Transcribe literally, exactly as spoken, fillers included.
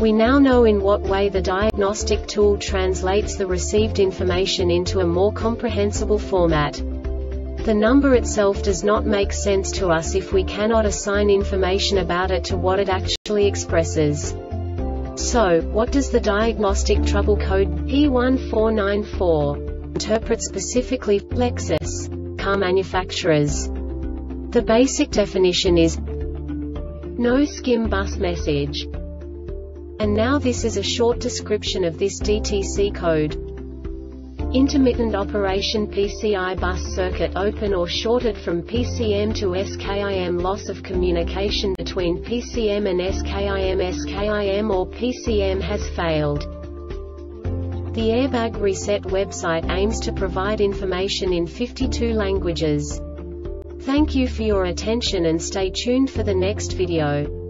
We now know in what way the diagnostic tool translates the received information into a more comprehensible format. The number itself does not make sense to us if we cannot assign information about it to what it actually expresses. So, what does the diagnostic trouble code P one four nine four interpret specifically for Lexus car manufacturers? The basic definition is no skim bus message. And now this is a short description of this D T C code. Intermittent operation P C I bus circuit open or shorted from P C M to S K I M. Loss of communication between P C M and S K I M. S K I M or P C M has failed. The Airbag Reset website aims to provide information in fifty-two languages. Thank you for your attention and stay tuned for the next video.